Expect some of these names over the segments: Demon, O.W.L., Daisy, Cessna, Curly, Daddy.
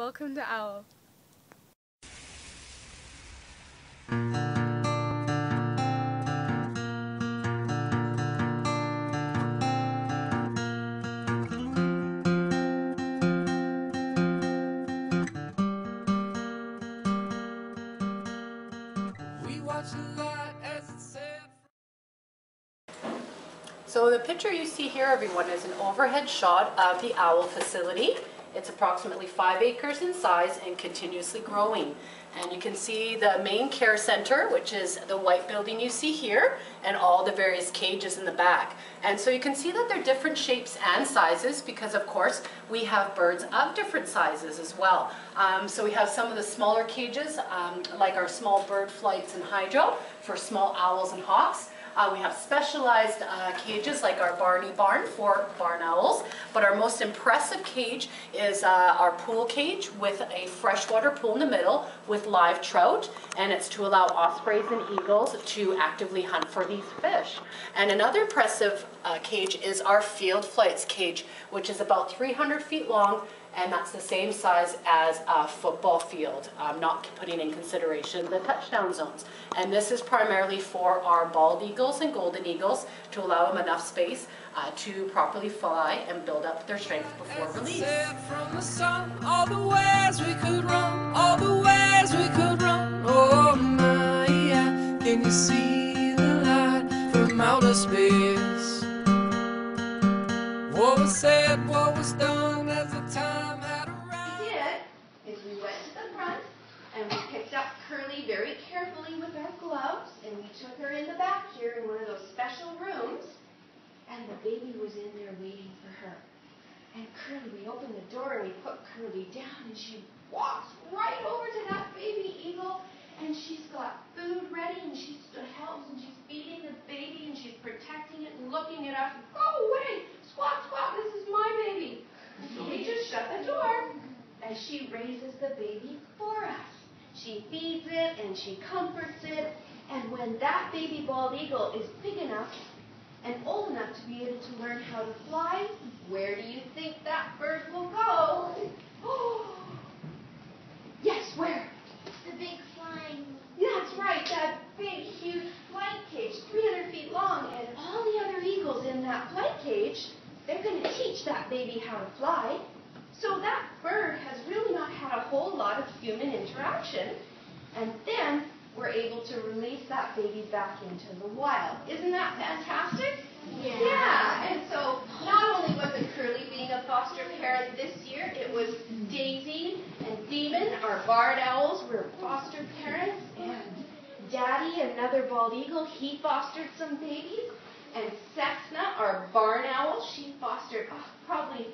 Welcome to O.W.L. So the picture you see here, everyone, is an overhead shot of the O.W.L. facility. It's approximately 5 acres in size and continuously growing. And you can see the main care center, which is the white building you see here, and all the various cages in the back. And so you can see that they're different shapes and sizes because, of course, we have birds of different sizes as well. So we have some of the smaller cages, like our small bird flights and hydro for small owls and hawks. We have specialized cages like our Barney barn for barn owls, but our most impressive cage is our pool cage with a freshwater pool in the middle with live trout, and it's to allow ospreys and eagles to actively hunt for these fish. And another impressive cage is our field flights cage, which is about 300 feet long, and that's the same size as a football field, not putting in consideration the touchdown zones. And this is primarily for our bald eagles and golden eagles to allow them enough space to properly fly and build up their strength before release. From the sun, all the ways we could run, all the ways we could run. Oh my, yeah. Can you see the light from outer space? What was said, what was done at the time. Curly very carefully with our gloves, and we took her in the back here in one of those special rooms, and the baby was in there waiting for her. And Curly, we opened the door and we put Curly down, and she walks right over to that baby eagle, and she's got food ready, and she helps, and she's feeding the baby, and she's protecting it and looking at us. Go away! Squawk, squawk! This is my baby! And we just shut the door, and she raises the baby for us. She feeds it, and she comforts it, and when that baby bald eagle is big enough and old enough to be able to learn how to fly, where do you think that bird will go? Oh. Yes, where? The big flying. That's right, that big, huge flight cage, 300 feet long, and all the other eagles in that flight cage, they're going to teach that baby how to fly. So that bird has really not had a whole lot of human interaction, and then we're able to release that baby back into the wild. Isn't that fantastic? Yeah. Yeah, and so not only was it Curly being a foster parent this year, it was Daisy and Demon, our barred owls, were foster parents, and Daddy, another bald eagle, he fostered some babies, and Cessna, our barn owl, she fostered probably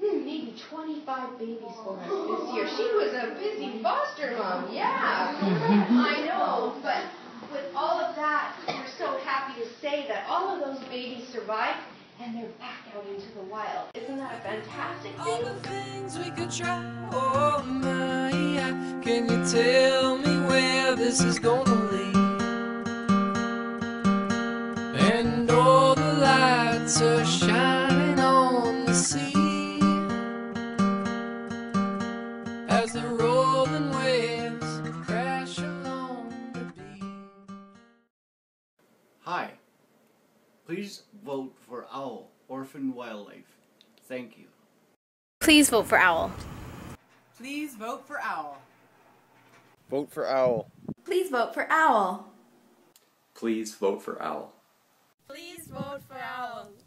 maybe 25 babies for us this year. She was a busy foster mom, yeah. I know, but with all of that, we're so happy to say that all of those babies survived and they're back out into the wild. Isn't that a fantastic thing? All the things we could try, oh my, yeah. Can you tell me where this is gonna lead? And all the lights are shining on the sea. Hi, please vote for O.W.L. Orphaned Wildlife. Thank you. Please vote for O.W.L. Please vote for O.W.L. Vote for O.W.L. Please vote for O.W.L. Please vote for O.W.L. Please vote for O.W.L.